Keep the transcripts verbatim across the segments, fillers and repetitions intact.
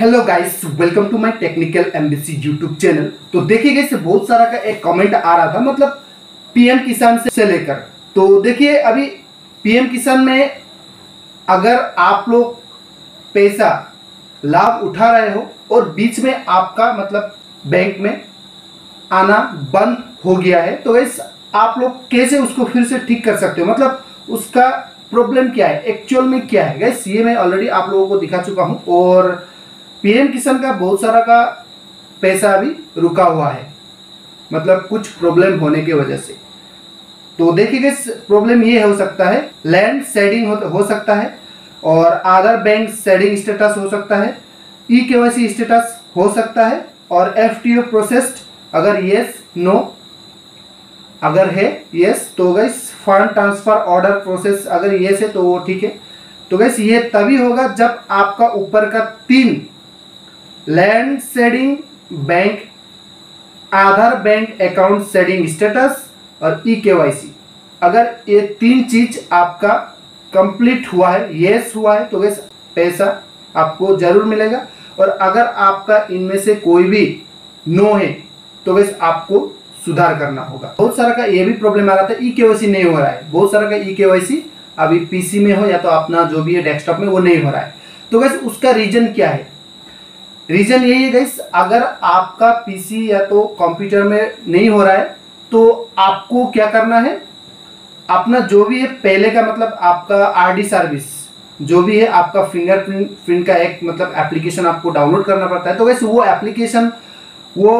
Hello guys, welcome to my technical MBC YouTube channel. तो देखिए guys, बहुत सारा का एक कमेंट आ रहा था, मतलब पीएम किसान से लेकर। तो देखिए, अभी पीएम किसान में अगर आप लोग पैसा लाभ उठा रहे हो और बीच में आपका मतलब बैंक में आना बंद हो गया है, तो गाइस आप लोग कैसे उसको फिर से ठीक कर सकते हो, मतलब उसका प्रॉब्लम क्या है, एक्चुअल में क्या है गाइस, ये मैं ऑलरेडी आप लोगों को दिखा चुका हूँ। और पीएम किसान का बहुत सारा का पैसा अभी रुका हुआ है, मतलब कुछ प्रॉब्लम होने की वजह से। तो देखिए गाइस, प्रॉब्लम ये हो सकता है लैंड शेडिंग हो, हो सकता है, और आधार बैंक शेडिंग स्टेटस हो सकता है, ईकेवाईसी स्टेटस हो सकता है, और एफटीओ प्रोसेस्ड अगर येस नो अगर है येस तो guys fund transfer order process अगर येस है तो वो ठीक है। तो गाइस ये तभी होगा जब आपका ऊपर का तीन land seeding bank, Aadhaar bank account seeding status और ईकेवाईसी, अगर ये तीन चीज आपका कंप्लीट हुआ है, येस हुआ है, तो गैस पैसा आपको जरूर मिलेगा। और अगर आपका इनमें से कोई भी नो है तो गैस आपको सुधार करना होगा। बहुत सारा का ये भी प्रॉब्लम आ रहा था, ईकेवाईसी नहीं हो रहा है, बहुत सारा का ईकेवाईसी अभी पीसी में हो या तो अपना जो भी है डेस्कटॉप में, वो नहीं हो रहा है। तो गैस उसका रीजन क्या है? रीजन यही है गाइस, अगर आपका पीसी या तो कंप्यूटर में नहीं हो रहा है तो आपको क्या करना है, अपना जो भी है पहले का मतलब आपका आरडी सर्विस जो भी है, आपका फिंगरप्रिंट प्रिंट का एक मतलब एप्लीकेशन आपको डाउनलोड करना पड़ता है। तो गाइस वो एप्लीकेशन वो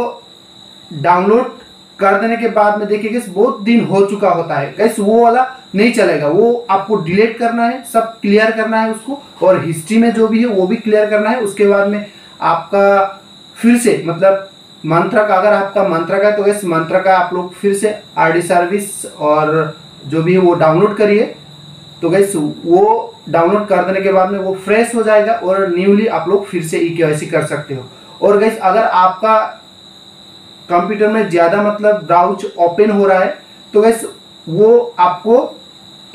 डाउनलोड कर देने के बाद में देखिए गाइस बहुत दिन हो चुका होता है गाइस, वो वाला नहीं चलेगा, वो आपको डिलीट करना है, सब क्लियर करना है उसको, और हिस्ट्री में जो भी है वो भी क्लियर करना है। उसके बाद में आपका फिर से मतलब मंत्रा का, अगर आपका मंत्रा का है तो इस मंत्रा का आप लोग फिर से आरडी सर्विस और जो भी है वो डाउनलोड करिए। तो गैस वो डाउनलोड कर देने के बाद में वो फ्रेश हो जाएगा और न्यूली आप लोग फिर से ईकेवाईसी कर सकते हो। और गैस अगर आपका कंप्यूटर में ज़्यादा मतलब ब्राउज ओपन हो रहा है तो गैस वो आपको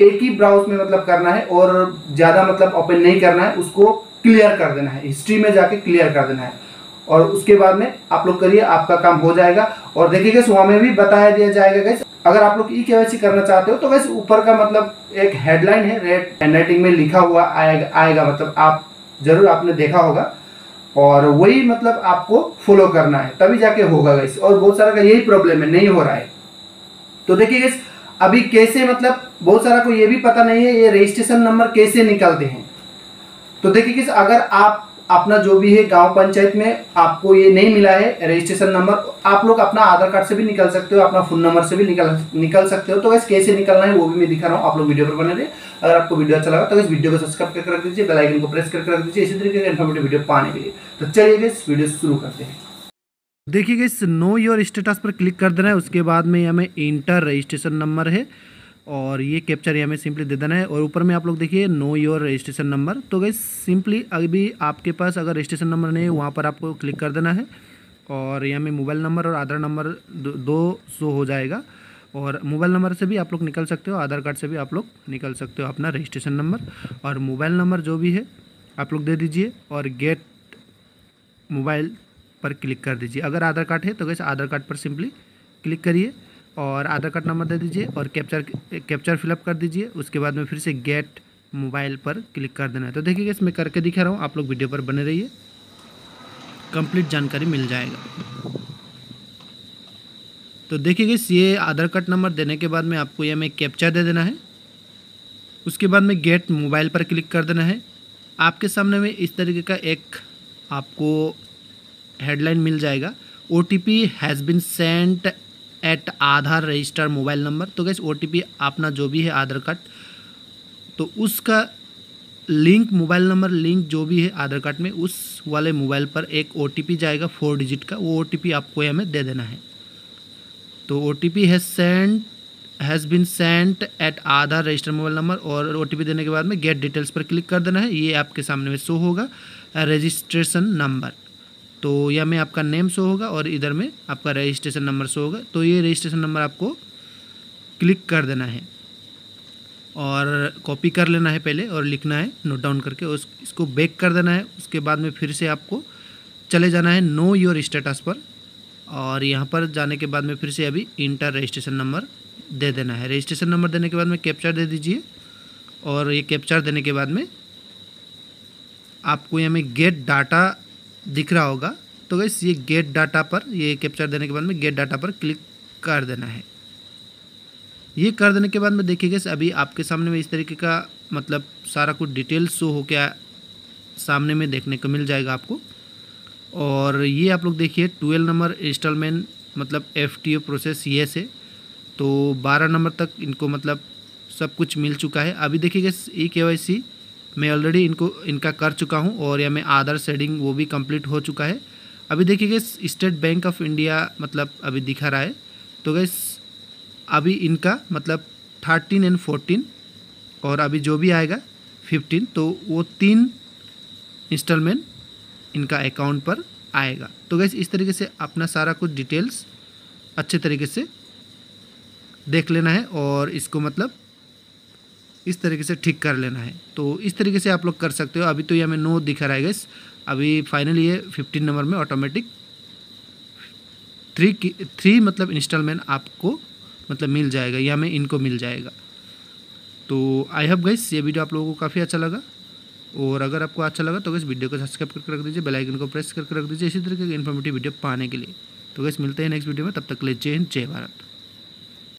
एक ही ब्राउज में मतलब करना है और ज़्यादा मतलब ओपन नहीं करना है, उसको क्लियर कर देना है, हिस्ट्री में जाके क्लियर कर देना है, और उसके बाद में आप लोग करिए, आपका काम हो जाएगा। और देखिए गाइस वहाँ में भी बताया दिया जाएगा गाइस, अगर आप लोग ईकेवाईसी करना चाहते हो तो गाइस ऊपर का मतलब एक हेडलाइन है, रेड हैंडराइटिंग में लिखा हुआ आएगा आएगा मतलब आप जरूर आपने देखा होगा, और वही मतलब आपको फॉलो करना है, तभी जाके होगा गाइस। और बहुत सारा का यही प्रॉब्लम है, नहीं हो रहा है। तो देखिए गाइस अभी कैसे मतलब बहुत सारा को ये भी पता नहीं है, ये रजिस्ट्रेशन नंबर कैसे निकालते हैं। तो देखिए किस, अगर आप अपना जो भी है गांव पंचायत में आपको ये नहीं मिला है रजिस्ट्रेशन नंबर, आप लोग अपना आधार कार्ड से भी निकाल सकते हो, अपना फोन नंबर से भी निकाल निकाल सकते हो। तो गाइस कैसे निकालना है वो भी मैं दिखा रहा हूँ, आप लोग वीडियो पर बने रहे। अगर आपको वीडियो अच्छा लगा तो इस वीडियो को सब्सक्राइब करके रख दीजिए, बेल आइकन को प्रेस करके रख दीजिए इसी तरीके के इन्फॉर्मेटिव वीडियो पाने के लिए। तो चलिए इस वीडियो शुरू करते हैं। देखिए गाइस नो योर स्टेटस पर क्लिक कर देना है, उसके बाद में हमें इंटर रजिस्ट्रेशन नंबर है और ये कैप्चर हमें सिंपली दे देना है, और ऊपर में आप लोग देखिए नो योर रजिस्ट्रेशन नंबर। तो गाइस सिंपली अभी आपके पास अगर रजिस्ट्रेशन नंबर नहीं है वहाँ पर आपको क्लिक कर देना है, और यहाँ में मोबाइल नंबर और आधार नंबर दो शो हो जाएगा, और मोबाइल नंबर से भी आप लोग निकल सकते हो, आधार कार्ड से भी आप लोग निकल सकते हो अपना रजिस्ट्रेशन नंबर। और मोबाइल नंबर जो भी है आप लोग दे दीजिए और गेट मोबाइल पर क्लिक कर दीजिए। अगर आधार कार्ड है तो गाइस आधार कार्ड पर सिंपली क्लिक करिए और आधार कार्ड नंबर दे दीजिए और कैप्चर कैप्चर फिलअप कर दीजिए। उसके बाद में फिर से गेट मोबाइल पर क्लिक कर देना है। तो देखिए गाइस मैं करके दिखा रहा हूँ, आप लोग वीडियो पर बने रहिए, कंप्लीट जानकारी मिल जाएगा। तो देखिए गाइस ये आधार कार्ड नंबर देने के बाद में आपको यह में कैप्चर दे देना है, उसके बाद में गेट मोबाइल पर क्लिक कर देना है। आपके सामने में इस तरीके का एक आपको हेडलाइन मिल जाएगा, O T P has been sent at Aadhaar register mobile number. तो गाइस ओटीपी अपना जो भी है आधार कार्ड, तो उसका लिंक मोबाइल नंबर लिंक जो भी है आधार कार्ड में, उस वाले मोबाइल पर एक ओटीपी जाएगा फोर डिजिट का, वो ओटीपी आपको हमें दे देना है। तो OTP has send has been sent at Aadhaar register mobile number, और ओटीपी देने के बाद में गेट डिटेल्स पर क्लिक कर देना है। ये आपके सामने में शो होगा रजिस्ट्रेशन नंबर, तो यह में आपका नेम शो होगा और इधर में आपका रजिस्ट्रेशन नंबर शो होगा, तो ये रजिस्ट्रेशन नंबर आपको क्लिक कर देना है। और कॉपी कर लेना है पहले और लिखना है नोट डाउन करके, उस इसको बैक कर देना है। उसके बाद में फिर से आपको चले जाना है नो योर स्टेटस पर, और यहाँ पर जाने के बाद में फिर से अभी इंटर रजिस्ट्रेशन नंबर दे देना है। रजिस्ट्रेशन नंबर देने के बाद में कैप्चर दे दीजिए, और ये कैप्चर देने के बाद में आपको यहाँ में गेट डाटा दिख रहा होगा, तो गाइस ये गेट डाटा पर, ये कैप्चर देने के बाद में गेट डाटा पर क्लिक कर देना है। ये कर देने के बाद में देखिए गाइस अभी आपके सामने में इस तरीके का मतलब सारा कुछ डिटेल शो हो के सामने में देखने को मिल जाएगा आपको। और ये आप लोग देखिए ट्वेल्व नंबर इंस्टॉलमेंट मतलब एफटीओ प्रोसेस ये से तो बारह नंबर तक इनको मतलब सब कुछ मिल चुका है। अभी देखिए गाइस ई केवाईसी मैं ऑलरेडी इनको इनका कर चुका हूँ, और या मैं आधार शेडिंग वो भी कंप्लीट हो चुका है। अभी देखिए guys State Bank of India मतलब अभी दिखा रहा है, तो गाइस अभी इनका मतलब थर्टीन एंड फोर्टीन और अभी जो भी आएगा फिफ्टीन, तो वो तीन इंस्टॉलमेंट इनका अकाउंट पर आएगा। तो गाइस इस तरीके से अपना सारा कुछ डिटेल्स अच्छे तरीके से देख लेना है, और इसको मतलब इस तरीके से ठीक कर लेना है। तो इस तरीके से आप लोग कर सकते हो। अभी तो ये हमें नो दिखा रहा है गाइस, अभी फाइनली ये फिफ्टीन नंबर में ऑटोमेटिक थ्री की थ्री मतलब इंस्टॉलमेंट आपको मतलब मिल जाएगा, या हमें इनको मिल जाएगा। तो आई होप गाइस ये वीडियो आप लोगों को काफ़ी अच्छा लगा, और अगर आपको अच्छा लगा तो गाइस वीडियो को सब्सक्राइब करके रख दीजिए, बेल आइकन को प्रेस करके रख दीजिए इसी तरीके की इन्फॉर्मेटिव वीडियो पाने के लिए। तो गाइस मिलते हैं नेक्स्ट वीडियो में, तब तक ले जय हिंद जय भारत।